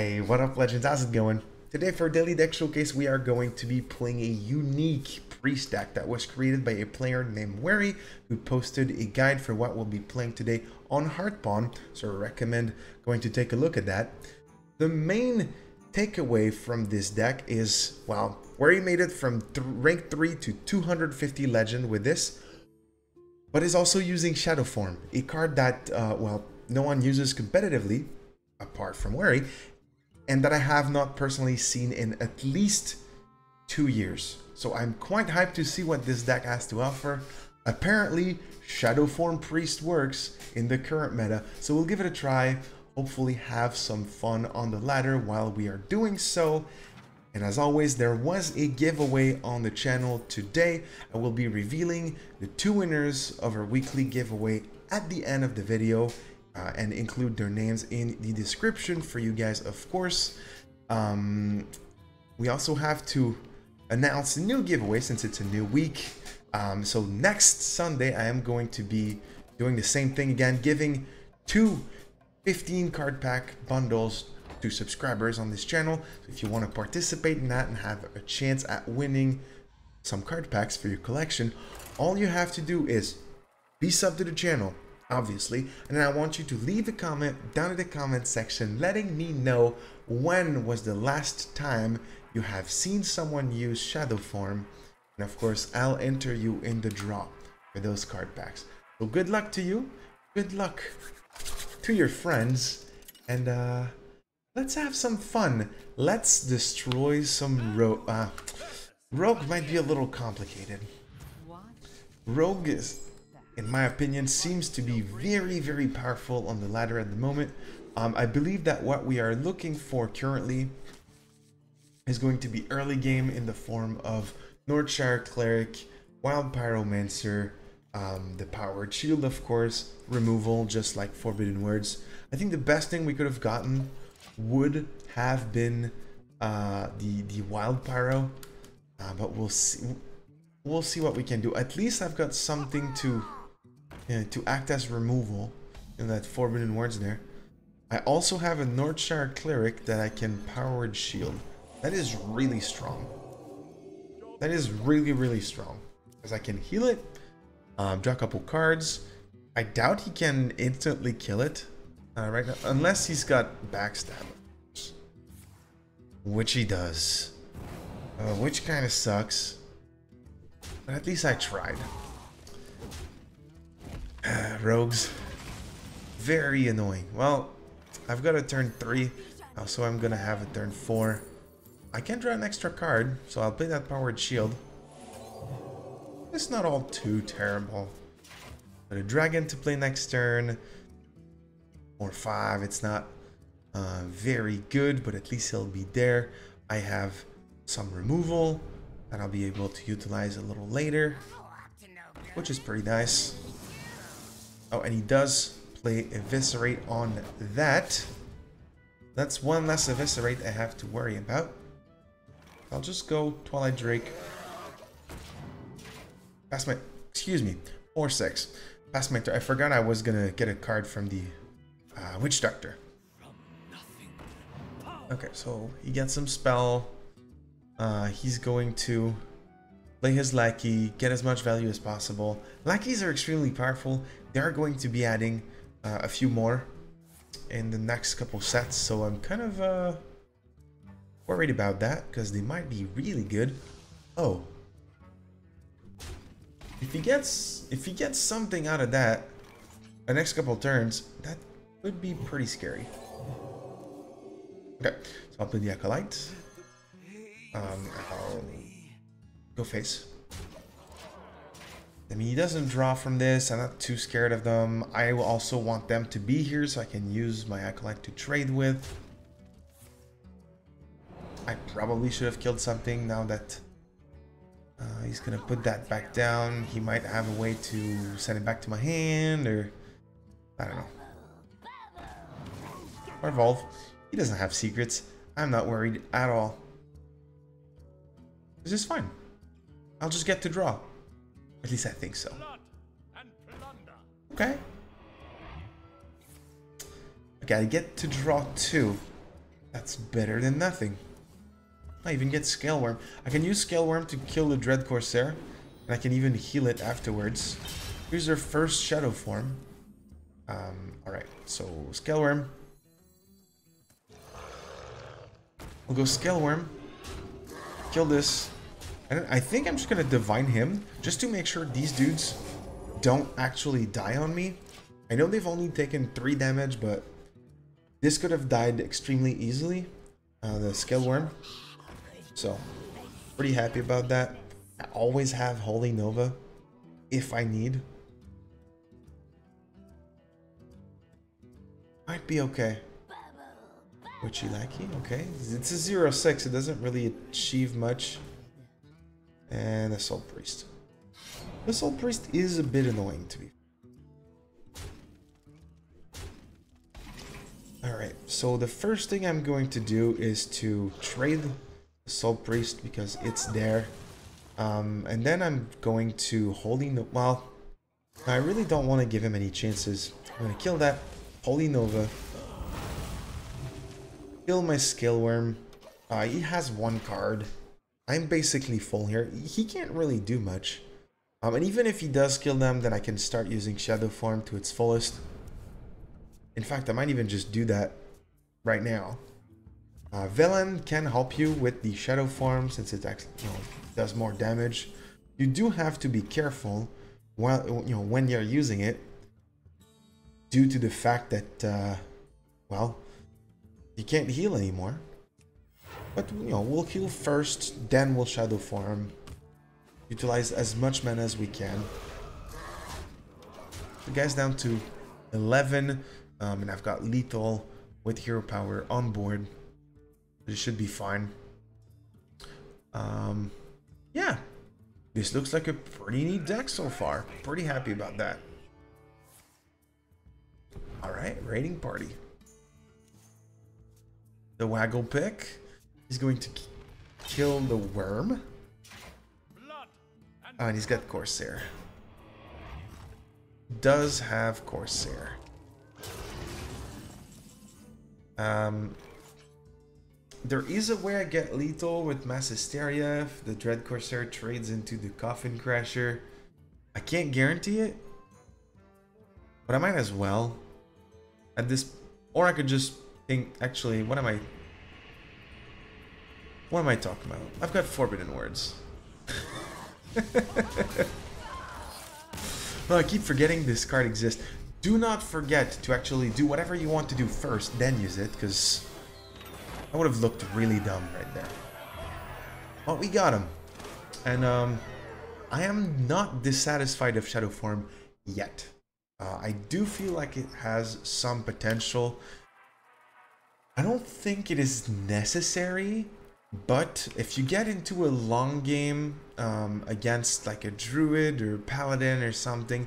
Hey, what up legends, how's it going? Today for Daily Deck Showcase we are going to be playing a unique priest deck that was created by a player named Wary who posted a guide for what we'll be playing today on HearthPwn, so I recommend going to take a look at that. The main takeaway from this deck is, well, Wary made it from rank 3 to 250 legend with this, but is also using Shadow Form, a card that, well, no one uses competitively, apart from Wary, and that I have not personally seen in at least 2 years. So I'm quite hyped to see what this deck has to offer. Apparently, Shadow Form Priest works in the current meta, so we'll give it a try, hopefully have some fun on the ladder while we are doing so. And as always, there was a giveaway on the channel today. I will be revealing the 2 winners of our weekly giveaway at the end of the video, and include their names in the description for you guys, of course. We also have to announce a new giveaway since it's a new week. So next Sunday, I am going to be doing the same thing again, giving 2 15-card pack bundles to subscribers on this channel. So if you want to participate in that and have a chance at winning some card packs for your collection, all you have to do is be sub to the channel, obviously, and I want you to leave a comment down in the comment section letting me know when was the last time you have seen someone use Shadow Form, and of course I'll enter you in the draw for those card packs. So good luck to you, good luck to your friends, and let's have some fun. Let's destroy some rogue. Rogue might be a little complicated. Rogue is, in my opinion, seems to be very, very powerful on the ladder at the moment. I believe that what we are looking for currently is going to be early game in the form of Northshire Cleric, Wild Pyromancer, the Powered Shield, of course, removal, just like Forbidden Words. I think the best thing we could have gotten would have been the Wild Pyro, but we'll see. We'll see what we can do. At least I've got something to act as removal in that Forbidden Words there. I also have a Northshire Cleric that I can Powered Shield. That is really strong. That is really, really strong, because I can heal it, draw a couple cards. I doubt he can instantly kill it right now, unless he's got backstab, which he does, which kind of sucks. But at least I tried. Rogues, very annoying. Well, I've got a turn 3, so I'm gonna have a turn 4. I can draw an extra card, so I'll play that Powered Shield. It's not all too terrible. But a dragon to play next turn, or 5. It's not very good, but at least he'll be there. I have some removal that I'll be able to utilize a little later, which is pretty nice. Oh, and he does play Eviscerate on that. That's one less Eviscerate I have to worry about. I'll just go Twilight Drake. Pass my, excuse me, 4/6. Pass my turn. I forgot I was gonna get a card from the Witch Doctor. Okay, so he gets some spell. He's going to play his Lackey, get as much value as possible. Lackeys are extremely powerful. They are going to be adding a few more in the next couple sets, so I'm kind of worried about that, because they might be really good. Oh, if he gets something out of that the next couple turns, that would be pretty scary. Okay, so I'll play the Acolyte. I'll go face. I mean, he doesn't draw from this. I'm not too scared of them. I also want them to be here so I can use my Acolyte to trade with. I probably should have killed something now that he's gonna put that back down. He might have a way to send it back to my hand, or I don't know. Or evolve. He doesn't have secrets. I'm not worried at all. This is fine. I'll just get to draw. At least I think so. Okay. Okay, I get to draw 2. That's better than nothing. I even get Scale Worm. I can use Scale Worm to kill the Dread Corsair, and I can even heal it afterwards. Here's her first Shadow Form. Alright, so Scale Worm. We'll go Scale Worm. Kill this. And I think I'm just gonna Divine him, just to make sure these dudes don't actually die on me. I know they've only taken 3 damage, but this could have died extremely easily. The Scale Worm. So, pretty happy about that. I always have Holy Nova, if I need. Might be okay. Witchy Lackey, okay. It's a 0/6, it doesn't really achieve much. And Assault Priest. Assault Priest is a bit annoying to me. Alright, so the first thing I'm going to do is to trade Assault Priest because it's there. And then I'm going to Holy Nova. Well, I really don't want to give him any chances. I'm going to kill that Holy Nova. Kill my Scale Worm. He has 1 card. I'm basically full here. He can't really do much. And even if he does kill them, then I can start using Shadow Form to its fullest. In fact, I might even just do that right now. Velen can help you with the Shadow Form since it actually, does more damage. You do have to be careful while, when you're using it, due to the fact that well, you can't heal anymore. But we'll heal first, then we'll Shadow Form. Utilize as much mana as we can. The guy's down to 11. And I've got Lethal with Hero Power on board. It should be fine. Yeah. This looks like a pretty neat deck so far. Pretty happy about that. Alright, Raiding Party. The Waggle Pick. He's going to kill the Worm. Oh, and he's got Corsair. Does have Corsair. There is a way I get Lethal with Mass Hysteria if the Dread Corsair trades into the Coffin Crasher. I can't guarantee it, but I might as well. At this, or I could just think. Actually, what am I talking about? I've got Forbidden Words. No, I keep forgetting this card exists. Do not forget to actually do whatever you want to do first, then use it, because I would have looked really dumb right there. But we got him. And I am not dissatisfied of Shadow Form yet. I do feel like it has some potential. I don't think it is necessary, but if you get into a long game against like a Druid or Paladin or something,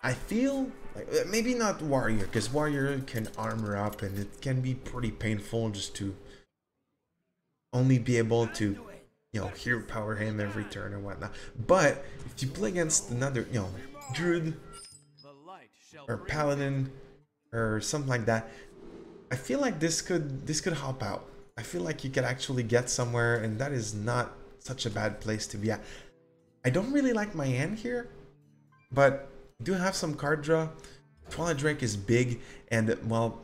I feel like, maybe not Warrior, because Warrior can armor up and it can be pretty painful just to only be able to, Hero Power him every turn and whatnot. But if you play against another, Druid or Paladin or something like that, I feel like this could help out. I feel like you could actually get somewhere, and that is not such a bad place to be at. I don't really like my hand here, but I do have some card draw. Twilight Drake is big, and well,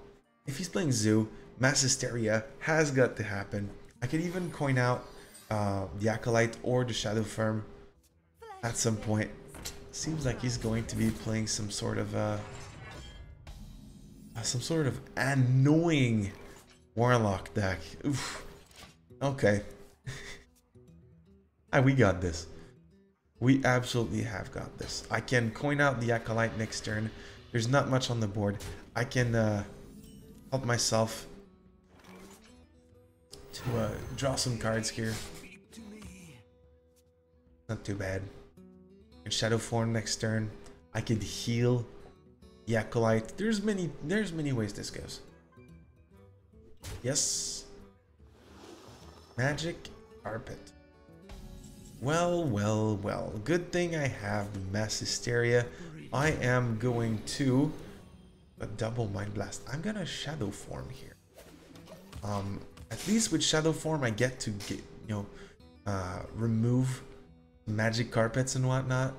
if he's playing Zoo, Mass Hysteria has got to happen. I could even coin out the Acolyte or the Shadow Form at some point. Seems like he's going to be playing some sort of annoying Warlock deck. Oof. Okay. We got this. We absolutely have got this. I can coin out the Acolyte next turn. There's not much on the board. I can help myself to draw some cards here. Not too bad. Shadow Form next turn. I could heal the Acolyte. There's many ways this goes. Yes. Magic Carpet. Well, well, well. Good thing I have the Mass Hysteria. I am going to double Mind Blast. I'm gonna Shadow Form here. At least with Shadow Form, I get to get, you know, remove Magic Carpets and whatnot.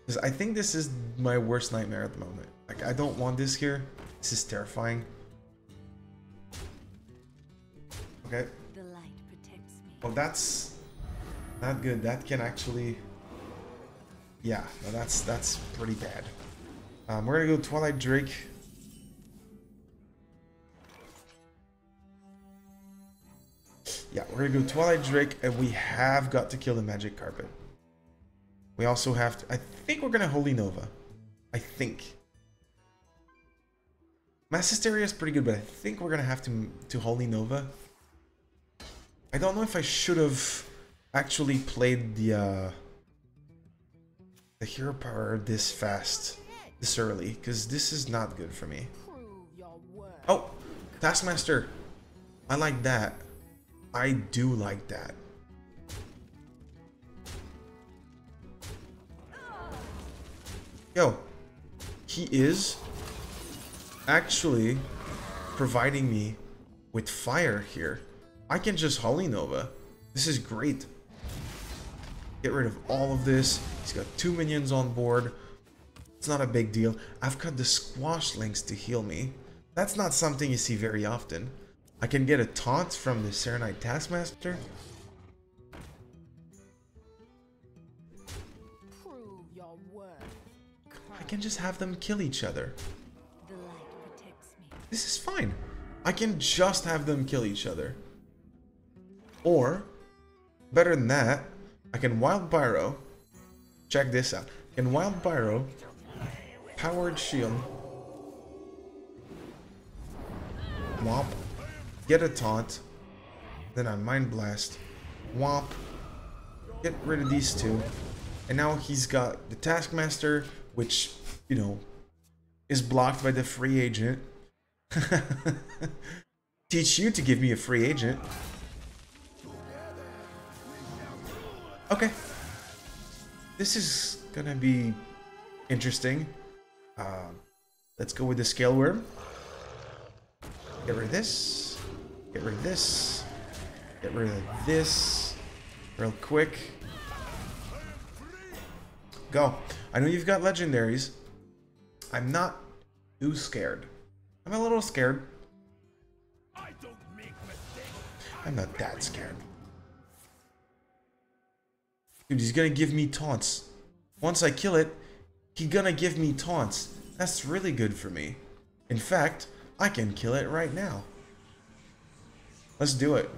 Because I think this is my worst nightmare at the moment. Like, I don't want this here. This is terrifying. Okay. The light protects me. Well, that's not good. That can actually... yeah, no, that's pretty bad. We're gonna go Twilight Drake. Yeah, we're gonna go Twilight Drake, and we have got to kill the Magic Carpet. We also have to... I think we're gonna Holy Nova. I think. Mass Hysteria is pretty good, but I think we're gonna have to Holy Nova. I don't know if I should have actually played the Hero Power this fast, this early, because this is not good for me. Oh! Taskmaster! I like that. I do like that. Yo, he is actually providing me with fire here. I can just Holy Nova. This is great. Get rid of all of this. He's got 2 minions on board. It's not a big deal. I've got the Squash Links to heal me. That's not something you see very often. I can get a taunt from the Serenite Taskmaster. I can just have them kill each other. The light protects me. This is fine. I can just have them kill each other. Or, better than that, I can Wild Pyro. Check this out. I can Wild Pyro, Powered Shield, womp, get a taunt, then I Mind Blast, womp, get rid of these two, and now he's got the Taskmaster, which, you know, is blocked by the free agent. Teach you to give me a free agent. Okay. This is gonna be interesting. Let's go with the Scale Worm. Get rid of this. Get rid of this. Get rid of this. Real quick. Go. I know you've got legendaries. I'm not too scared. I'm a little scared. I'm not that scared. Dude, he's gonna give me taunts. Once I kill it, he's gonna give me taunts. That's really good for me. In fact, I can kill it right now. Let's do it.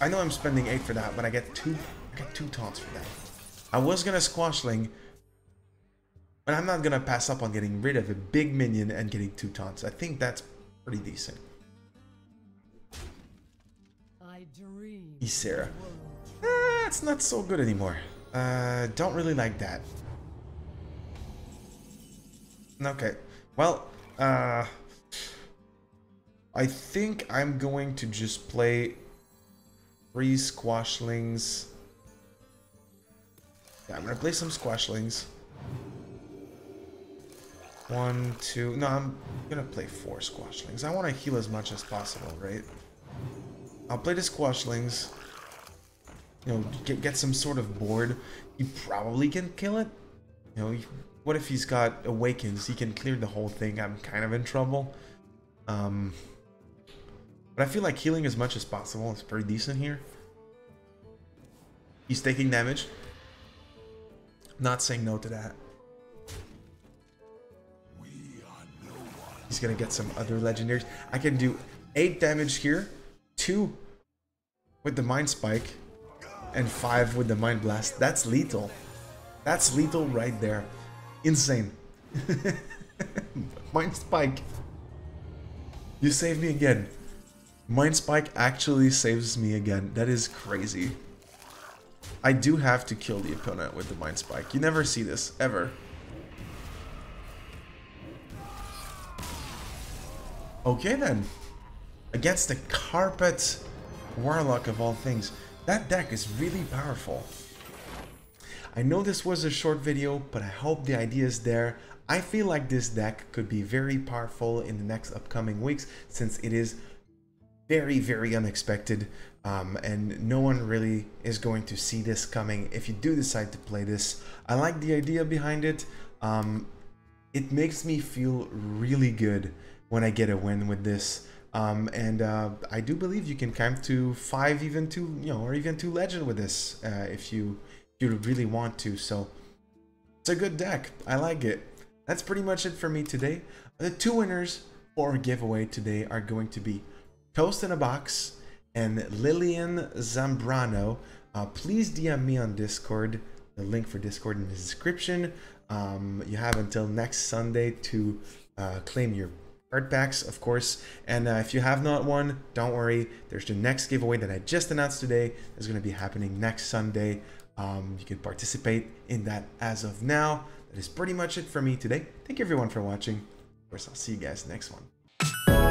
I know I'm spending 8 for that, but I get 2 taunts for that. I was gonna Squashling, but I'm not gonna pass up on getting rid of a big minion and getting 2 taunts. I think that's pretty decent. Ysera. That's not so good anymore. Don't really like that. Okay. Well, I think I'm going to just play 3 Squashlings. Yeah, I'm gonna play some Squashlings. 1, 2... No, I'm gonna play 4 Squashlings. I want to heal as much as possible, right? I'll play the Squashlings. You know, get some sort of board. You probably can kill it. You know, what if he's got Awakens? He can clear the whole thing. I'm kind of in trouble. But I feel like healing as much as possible is pretty decent here. He's taking damage. Not saying no to that. He's gonna get some other legendaries. I can do 8 damage here, 2 with the Mind Spike, and 5 with the Mind Blast. That's lethal. That's lethal right there. Insane. Mind Spike. You saved me again. Mind Spike actually saves me again. That is crazy. I do have to kill the opponent with the Mind Spike. You never see this, ever. Okay then. Against the Carpet Warlock of all things. That deck is really powerful. I know this was a short video, but I hope the idea is there. I feel like this deck could be very powerful in the next upcoming weeks, since it is very, very unexpected, and no one really is going to see this coming if you do decide to play this. I like the idea behind it. It makes me feel really good when I get a win with this. I do believe you can climb to 5, even 2, you know, or even 2 legend with this, if you really want to. So it's a good deck. I like it. That's pretty much it for me today. The two winners for our giveaway today are going to be Toast in a Box and Lillian Zambrano. Please DM me on Discord. The link for Discord in the description. You have until next Sunday to claim your card packs, of course, and if you have not won, don't worry, there's the next giveaway that I just announced today. It's going to be happening next Sunday. You can participate in that as of now. That is pretty much it for me today. Thank you everyone for watching. Of course, I'll see you guys next one.